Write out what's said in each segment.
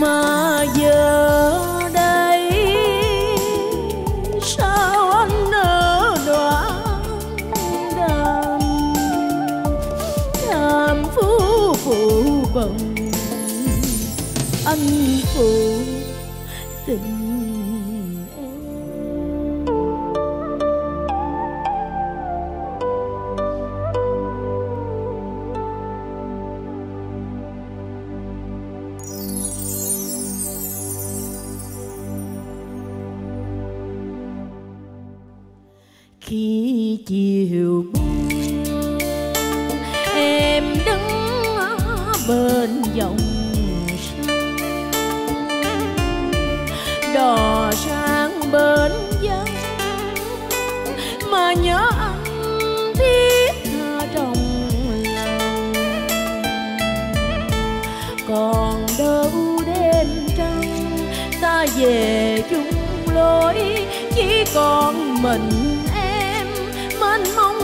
Mà giờ đây vọng anh phụ tình. Khi chiều buông em đứng bên dòng sông, đò sang bên dân mà nhớ anh thiết trong lòng. Còn đâu đêm trăng ta về chung lối, chỉ còn mình mong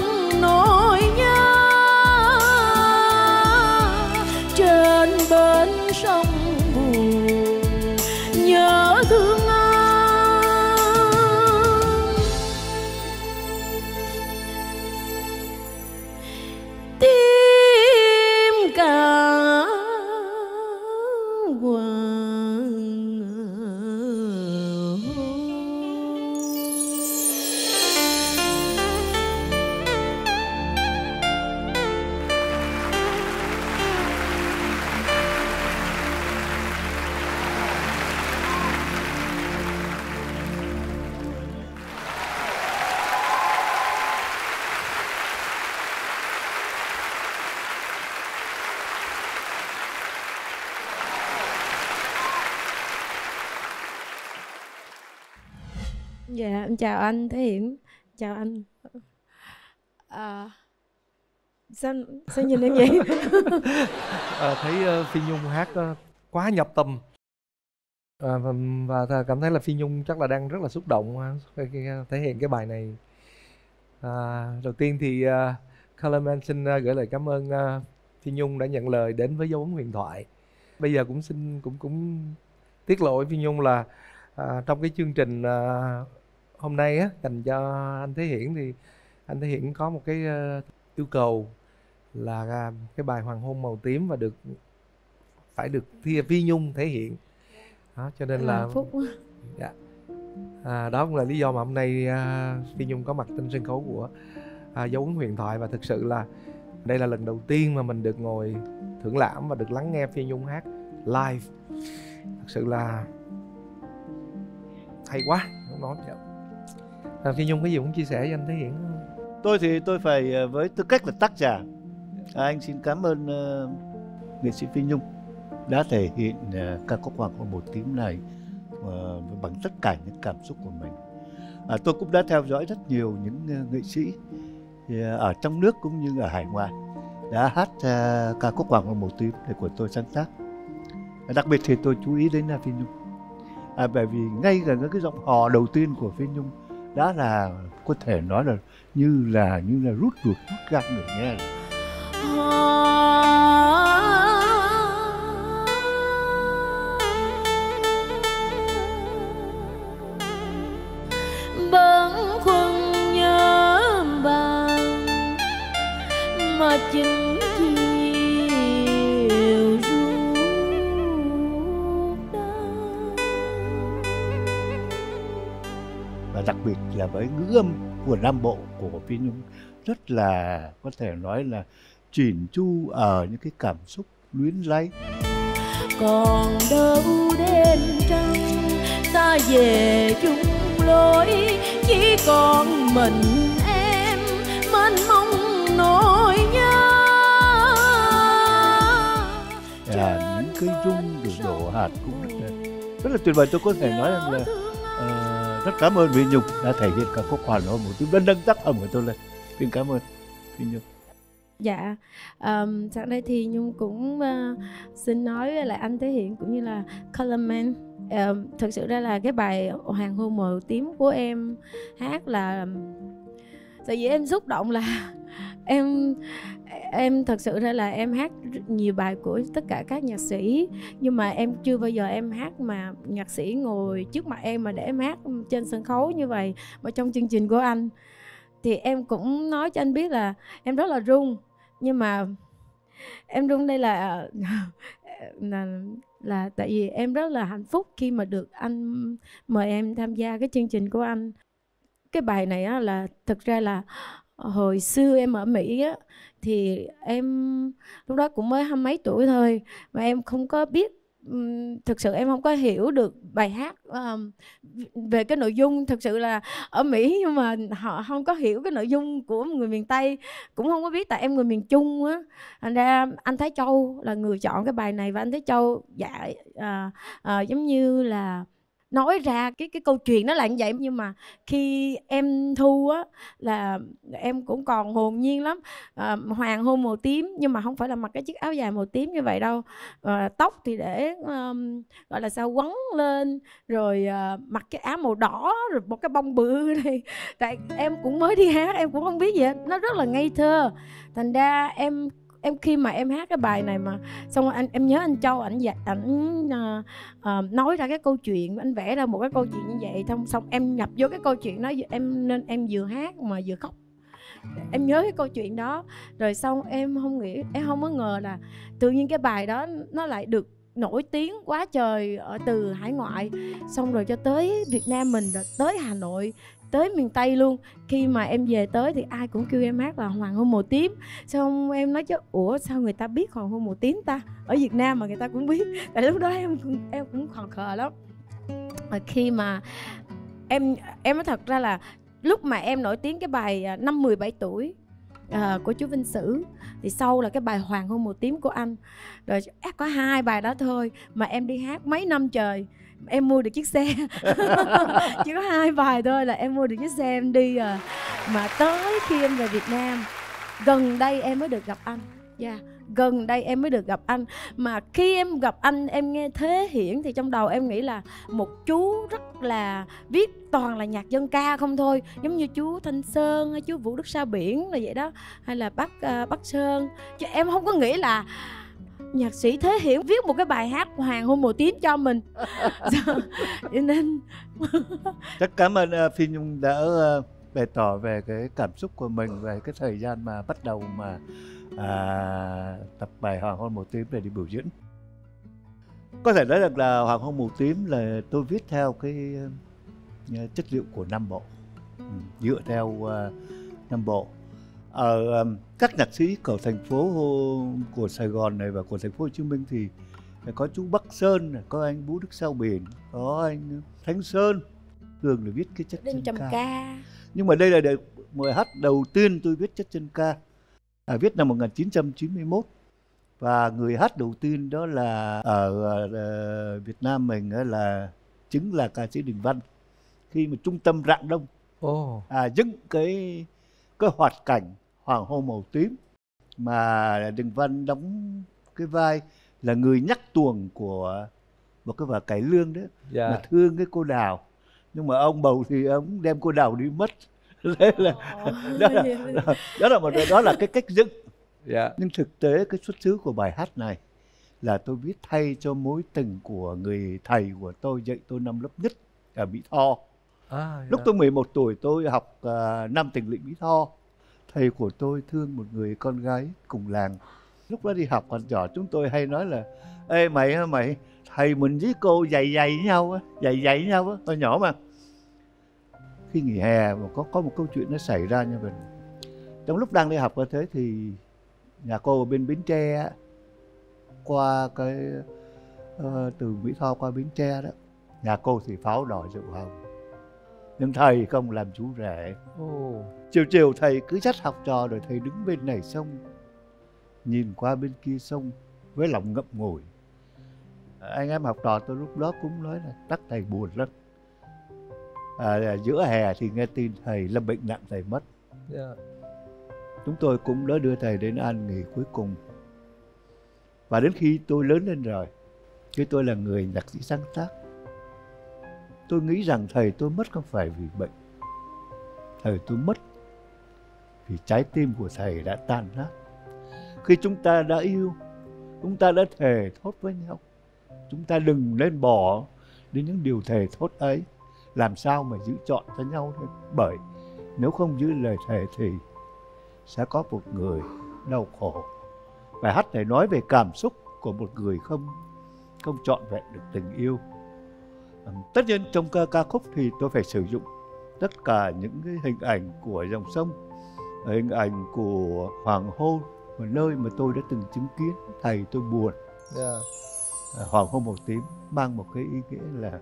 nỗi nhớ. Trên bến sông buồn nhớ thương anh, tim cả chào anh Thế Hiển, chào anh. Sao nhìn em vậy? Thấy Phi Nhung hát quá nhập tâm, và cảm thấy là Phi Nhung chắc là đang rất là xúc động khi thể hiện cái bài này. Đầu tiên thì Color Man xin gửi lời cảm ơn Phi Nhung đã nhận lời đến với Dấu Ấn Huyền Thoại. Bây giờ cũng xin cũng tiết lộ với Phi Nhung là trong cái chương trình hôm nay á, dành cho anh Thế Hiển thì anh Thế Hiển có một cái yêu cầu là cái bài Hoàng Hôn Màu Tím và phải được Phi Nhung thể hiện đó, cho nên là phúc. Dạ. Đó cũng là lý do mà hôm nay Phi Nhung có mặt trên sân khấu của Dấu Ấn Huyền Thoại, và thực sự là đây là lần đầu tiên mà mình được ngồi thưởng lãm và được lắng nghe Phi Nhung hát live. Thật sự là hay quá, không nói chậm. Phi Nhung có gì cũng chia sẻ với anh Thế Hiển. Tôi thì tôi phải với tư cách là tác giả, anh xin cảm ơn nghệ sĩ Phi Nhung đã thể hiện ca khúc Hoàng Hôn Màu Tím này bằng tất cả những cảm xúc của mình. Tôi cũng đã theo dõi rất nhiều những nghệ sĩ ở trong nước cũng như ở hải ngoại đã hát ca khúc Hoàng Hôn Màu Tím này của tôi sáng tác. Đặc biệt thì tôi chú ý đến Phi Nhung, bởi vì ngay cả cái giọng hò đầu tiên của Phi Nhung đã là có thể nói là như là rút ruột rút gan người nghe. Bâng khuâng nhớ bạn mà chính chiều rút đau. Và đặc biệt là với ngữ âm của Nam Bộ của Phi Nhung rất là có thể nói là chỉn chu ở những cái cảm xúc luyến láy. Còn đâu đêm trăng ta về chung lối, chỉ còn mình em mênh mông nỗi nhớ. Là những cây rung được đổ hạt cũng rất là tuyệt vời. Tôi có thể nói rằng là rất cảm ơn Phi Nhung đã thể hiện ca khúc Hoàng Hôn Màu Tím, đã nâng tác phẩm của tôi lên. Xin cảm ơn Phi Nhung. Dạ, sáng nay thì Nhung cũng xin nói với lại anh Thế Hiển cũng như là Color Man. Thực sự ra là cái bài Hoàng Hôn Màu Tím của em hát là tại vì em xúc động, là em thật sự ra là em hát nhiều bài của tất cả các nhạc sĩ, nhưng mà em chưa bao giờ em hát mà nhạc sĩ ngồi trước mặt em mà để em hát trên sân khấu như vậy. Mà trong chương trình của anh thì em cũng nói cho anh biết là em rất là run, nhưng mà Em rung đây là tại vì em rất là hạnh phúc khi mà được anh mời em tham gia cái chương trình của anh. Cái bài này á, là thực ra là hồi xưa em ở Mỹ á, thì em lúc đó cũng mới 20 mấy tuổi thôi, mà em không có biết, thực sự em không có hiểu được bài hát về cái nội dung. Thực sự là ở Mỹ nhưng mà họ không có hiểu cái nội dung của người miền Tây, cũng không có biết, tại em người miền Trung á. Thành ra anh Thái Châu là người chọn cái bài này, và anh Thái Châu dạy giống như là nói ra cái câu chuyện nó là như vậy. Nhưng mà khi em thu á, là em cũng còn hồn nhiên lắm. Hoàng hôn màu tím, nhưng mà không phải là mặc cái chiếc áo dài màu tím như vậy đâu. Tóc thì để gọi là sao, quấn lên, rồi mặc cái áo màu đỏ, rồi một cái bông bự này. Tại em cũng mới đi hát, em cũng không biết gì hết. Nó rất là ngây thơ. Thành ra em khi mà em hát cái bài này mà xong rồi em nhớ anh Châu, ảnh nói ra cái câu chuyện, anh vẽ ra một cái câu chuyện như vậy, xong em nhập vô cái câu chuyện đó, nên em vừa hát mà vừa khóc. Em nhớ cái câu chuyện đó, rồi xong em không có ngờ là tự nhiên cái bài đó nó lại được nổi tiếng quá trời ở từ hải ngoại, xong rồi cho tới Việt Nam mình, rồi tới Hà Nội, tới miền Tây luôn. Khi mà em về tới thì ai cũng kêu em hát là Hoàng hôn màu tím. Xong em nói chứ, ủa sao người ta biết Hoàng hôn màu tím ta? Ở Việt Nam mà người ta cũng biết. Tại lúc đó em cũng khòn khờ lắm. Khi mà em nói thật ra là lúc mà em nổi tiếng cái bài Năm 17 tuổi của chú Vinh Sử, thì sau là cái bài Hoàng hôn màu tím của anh. Rồi có hai bài đó thôi mà em đi hát mấy năm trời. Em mua được chiếc xe chỉ có hai bài thôi là em mua được chiếc xe em đi. Mà tới khi em về Việt Nam gần đây em mới được gặp anh. Gần đây em mới được gặp anh. Mà khi em gặp anh, em nghe Thế Hiển thì trong đầu em nghĩ là một chú rất là viết toàn là nhạc dân ca không thôi, giống như chú Thanh Sơn hay chú Vũ Đức Sao Biển là vậy đó, hay là Bắc Sơn. Chứ em không có nghĩ là nhạc sĩ Thế Hiển viết một cái bài hát Hoàng hôn màu tím cho mình. Cho nên rất cảm ơn Phi Nhung đã bày tỏ về cái cảm xúc của mình, về cái thời gian mà bắt đầu mà tập bài Hoàng hôn màu tím để đi biểu diễn. Có thể nói rằng là Hoàng hôn màu tím là tôi viết theo cái chất liệu của Nam Bộ, dựa theo Nam Bộ. Ở các nhạc sĩ của thành phố của Sài Gòn này và của thành phố Hồ Chí Minh thì có chú Bắc Sơn, có anh Vũ Đức Sao Biển, có anh Thanh Sơn, thường là viết cái chất dân ca. Nhưng mà đây là bài hát đầu tiên tôi viết chất dân ca, viết năm 1991, và người hát đầu tiên đó là ở Việt Nam mình là chính là ca sĩ Đình Văn, khi mà trung tâm Rạng Đông dựng cái hoạt cảnh Hoàng hôn màu tím mà Đình Văn đóng cái vai là người nhắc tuồng của một cái vở cải lương đó, mà thương cái cô Đào, nhưng mà ông bầu thì ông đem cô Đào đi mất. Đó là cái cách dựng. Nhưng thực tế cái xuất xứ của bài hát này là tôi viết thay cho mối tình của người thầy của tôi, dạy tôi năm lớp nhất ở Mỹ Tho. Lúc tôi 11 tuổi tôi học năm tỉnh lỵ Mỹ Tho. Thầy của tôi thương một người con gái cùng làng. Lúc đó đi học còn nhỏ, chúng tôi hay nói là ê mày, thầy mình với cô dày nhau á, tôi nhỏ mà. Khi nghỉ hè mà có một câu chuyện nó xảy ra như vậy. Trong lúc đang đi học như thế thì nhà cô ở bên Bến Tre, qua cái từ Mỹ Tho qua Bến Tre đó, nhà cô thì pháo đỏ rượu hồng. Nhưng thầy không làm chú rể. Chiều thầy cứ dắt học trò, rồi thầy đứng bên này sông, nhìn qua bên kia sông với lòng ngậm ngùi. Anh em học trò tôi lúc đó cũng nói là chắc thầy buồn lắm. Giữa hè thì nghe tin thầy lâm bệnh nặng, thầy mất. Chúng tôi cũng đã đưa thầy đến an nghỉ cuối cùng. Và đến khi tôi lớn lên rồi, chứ tôi là người nhạc sĩ sáng tác, tôi nghĩ rằng thầy tôi mất không phải vì bệnh. Thầy tôi mất vì trái tim của thầy đã tan nát. Khi chúng ta đã yêu, chúng ta đã thề thốt với nhau, chúng ta đừng nên bỏ đến những điều thề thốt ấy. Làm sao mà giữ trọn cho nhau thôi. Bởi nếu không giữ lời thề thì sẽ có một người đau khổ, Bài hát này nói về cảm xúc của một người không trọn vẹn được tình yêu. Tất nhiên trong ca khúc thì tôi phải sử dụng tất cả những cái hình ảnh của dòng sông, hình ảnh của hoàng hôn, một nơi mà tôi đã từng chứng kiến thầy tôi buồn. Hoàng hôn màu tím mang một cái ý nghĩa là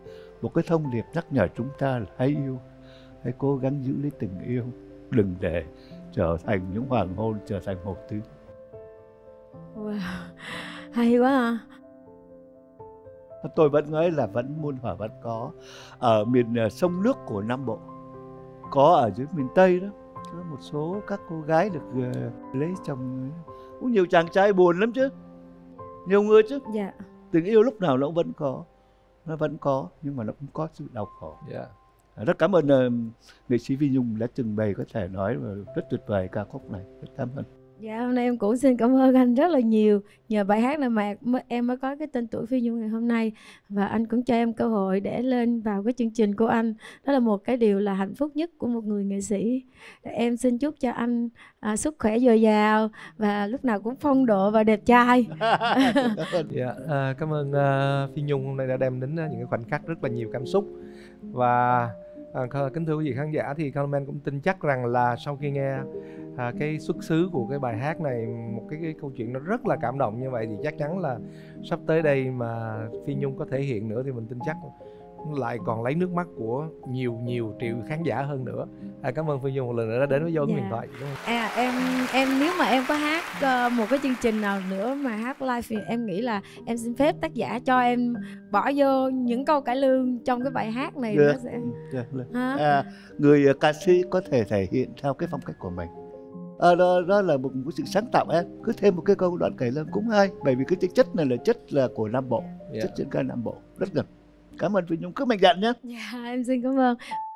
một cái thông điệp nhắc nhở chúng ta là hãy yêu, hãy cố gắng giữ lấy tình yêu, đừng để trở thành những hoàng hôn, trở thành màu tím. Wow, hay quá à. Tôi vẫn nghĩ là vẫn muôn hòa vẫn có ở miền sông nước của Nam Bộ, có ở dưới miền Tây đó, có một số các cô gái được lấy chồng, cũng nhiều chàng trai buồn lắm chứ, nhiều người chứ. Dạ. Tình yêu lúc nào nó cũng vẫn có, nó vẫn có, nhưng mà nó cũng có sự đau khổ. Dạ. Rất cảm ơn nghệ sĩ Phi Nhung đã trình bày, có thể nói rất tuyệt vời ca khúc này. Rất cảm ơn. Dạ, hôm nay em cũng xin cảm ơn anh rất là nhiều. Nhờ bài hát này mà em mới có cái tên tuổi Phi Nhung ngày hôm nay. Và anh cũng cho em cơ hội để lên vào cái chương trình của anh. Đó là một cái điều là hạnh phúc nhất của một người nghệ sĩ. Em xin chúc cho anh sức khỏe dồi dào và lúc nào cũng phong độ và đẹp trai. Dạ, cảm ơn Phi Nhung hôm nay đã đem đến những cái khoảnh khắc rất là nhiều cảm xúc. Và kính thưa quý vị khán giả, thì Color Man cũng tin chắc rằng là sau khi nghe cái xuất xứ của cái bài hát này, một cái câu chuyện nó rất là cảm động như vậy, thì chắc chắn là sắp tới đây mà Phi Nhung có thể hiện nữa thì mình tin chắc lại còn lấy nước mắt của nhiều triệu khán giả hơn nữa. Cảm ơn Phi Nhung một lần nữa đã đến với Dấu Ấn Huyền Thoại. Em nếu mà em có hát một cái chương trình nào nữa mà hát live thì em nghĩ là em xin phép tác giả cho em bỏ vô những câu cải lương trong cái bài hát này. Nó sẽ... người ca sĩ có thể thể hiện theo cái phong cách của mình. Đó là một sự sáng tạo. Em cứ thêm một cái câu đoạn cải lương cũng hay, bởi vì cái chất này là chất là của Nam Bộ, chất dân ca Nam Bộ rất gần. Cảm ơn Phi Nhung, cứ mạnh dạn nhé. Dạ, em xin cảm ơn.